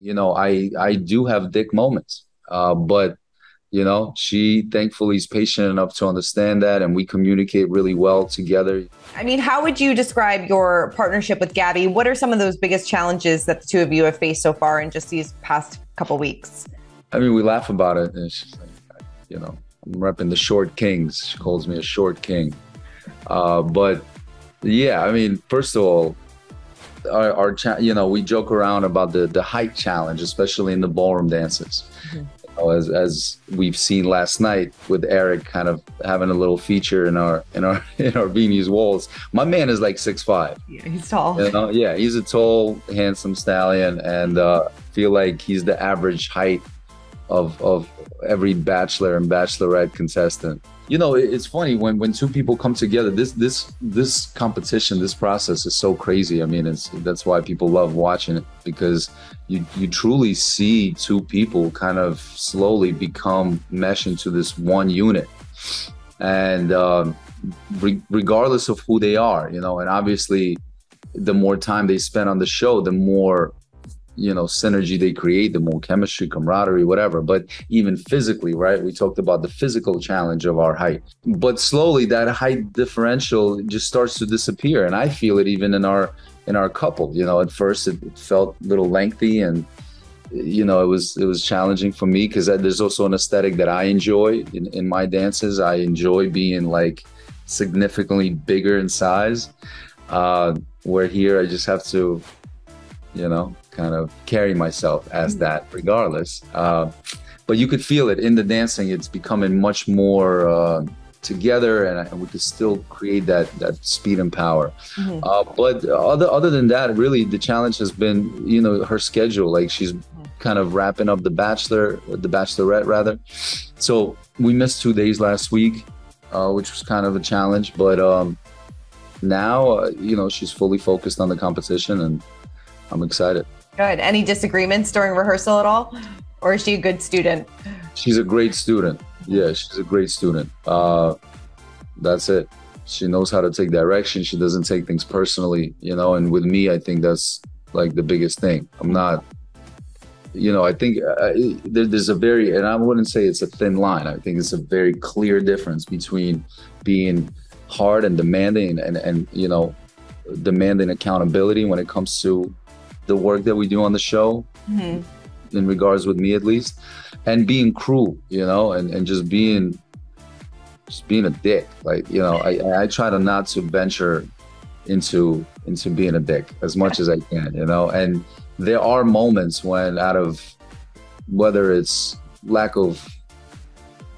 You know, I do have dick moments, but, you know, she thankfully is patient enough to understand that, and we communicate really well together. I mean, how would you describe your partnership with Gabby? What are some of those biggest challenges that the two of you have faced so far in just these past couple weeks? I mean, we laugh about it, and she's like, you know, I'm repping the short kings. She calls me a short king. But yeah, I mean, first of all, you know, we joke around about the height challenge, especially in the ballroom dances. Mm-hmm. You know, as we've seen last night with Eric kind of having a little feature in our Viennese walls. My man is like 6'5". Yeah, he's tall. You know? Yeah, he's a tall, handsome stallion, and feel like he's the average height of every bachelor and bachelorette contestant. You know, it's funny when two people come together, this competition, this process is so crazy. I mean, that's why people love watching it, because you truly see two people kind of slowly become mesh into this one unit, and regardless of who they are, you know, and obviously the more time they spend on the show, the more, you know, synergy they create, the more chemistry, camaraderie, whatever. But even physically, right? We talked about the physical challenge of our height. But slowly that height differential just starts to disappear. And I feel it even in our couple. You know, at first it felt a little lengthy, and you know, it was challenging for me, because there's also an aesthetic that I enjoy in my dances. I enjoy being like significantly bigger in size. Where here I just have to, you know, kind of carry myself as that regardless. But you could feel it in the dancing. It's becoming much more together, and we could still create that speed and power. Mm-hmm. But other than that, really the challenge has been, you know, her schedule. Like, she's kind of wrapping up the bachelorette. So we missed 2 days last week, which was kind of a challenge. But now, you know, she's fully focused on the competition, and I'm excited. Good. Any disagreements during rehearsal at all? Or is she a good student? She's a great student. Yeah, she's a great student. That's it. She knows how to take direction. She doesn't take things personally, you know, and with me, I think that's like the biggest thing. I'm not, you know, I think there's a very, and I wouldn't say it's a thin line. I think it's a very clear difference between being hard and demanding and you know, demanding accountability when it comes to the work that we do on the show, mm-hmm. in regards with me at least, and being cruel, you know, and just being a dick. Like, you know, I try to not to venture into being a dick as much as I can, you know. And there are moments when, out of whether it's lack of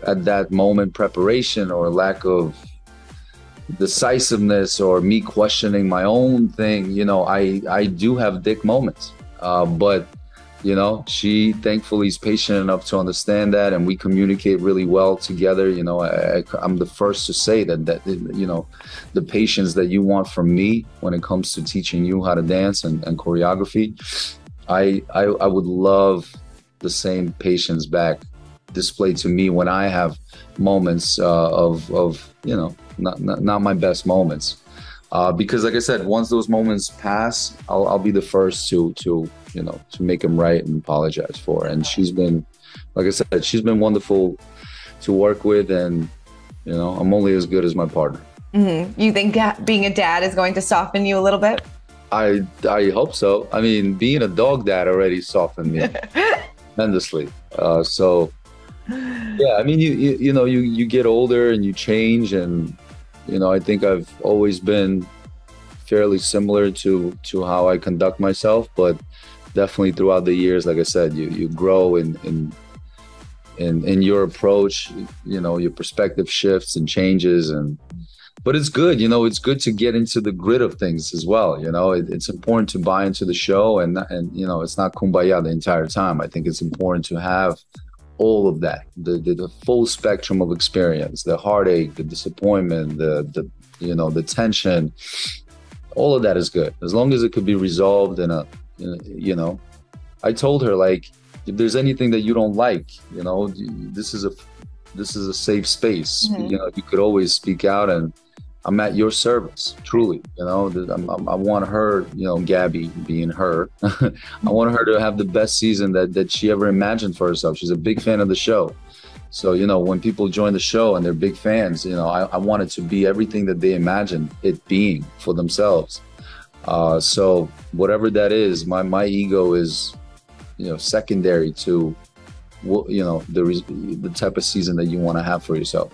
at that moment preparation or lack of decisiveness or me questioning my own thing, you know, I do have dick moments, but you know, she thankfully is patient enough to understand that, and we communicate really well together. You know, I'm the first to say that you know, the patience that you want from me when it comes to teaching you how to dance and choreography, I would love the same patience back displayed to me when I have moments of you know, not my best moments, because like I said, once those moments pass, I'll be the first to you know, to make them right and apologize for. And she's been, like I said, she's been wonderful to work with, and you know, I'm only as good as my partner. Mm-hmm. You think being a dad is going to soften you a little bit? I hope so. I mean, being a dog dad already softened me tremendously. So. Yeah, I mean, you know, you get older and you change, and you know, I think I've always been fairly similar to how I conduct myself, but definitely throughout the years, like I said, you grow in your approach, you know, your perspective shifts and changes, and but it's good, you know, it's good to get into the grit of things as well, you know. It's important to buy into the show, and you know, it's not kumbaya the entire time. I think it's important to have all of that, the full spectrum of experience, the heartache, the disappointment, the you know, the tension, all of that is good, as long as it could be resolved in a you know, I told her, like, if there's anything that you don't like, you know, this is a safe space. Mm-hmm. You know, you could always speak out, and I'm at your service, truly. You know, I want her, you know, Gabby being her, I want her to have the best season that she ever imagined for herself. She's a big fan of the show. So, you know, when people join the show and they're big fans, you know, I want it to be everything that they imagined it being for themselves. So whatever that is, my ego is, you know, secondary to, you know, the type of season that you want to have for yourself.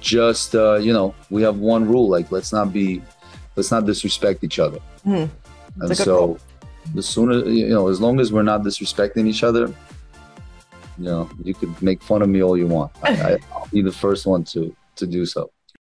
Just, you know, we have one rule, like, let's not disrespect each other. Mm-hmm. And so the sooner, you know, as long as we're not disrespecting each other, you know, you could make fun of me all you want. I'll be the first one to do so.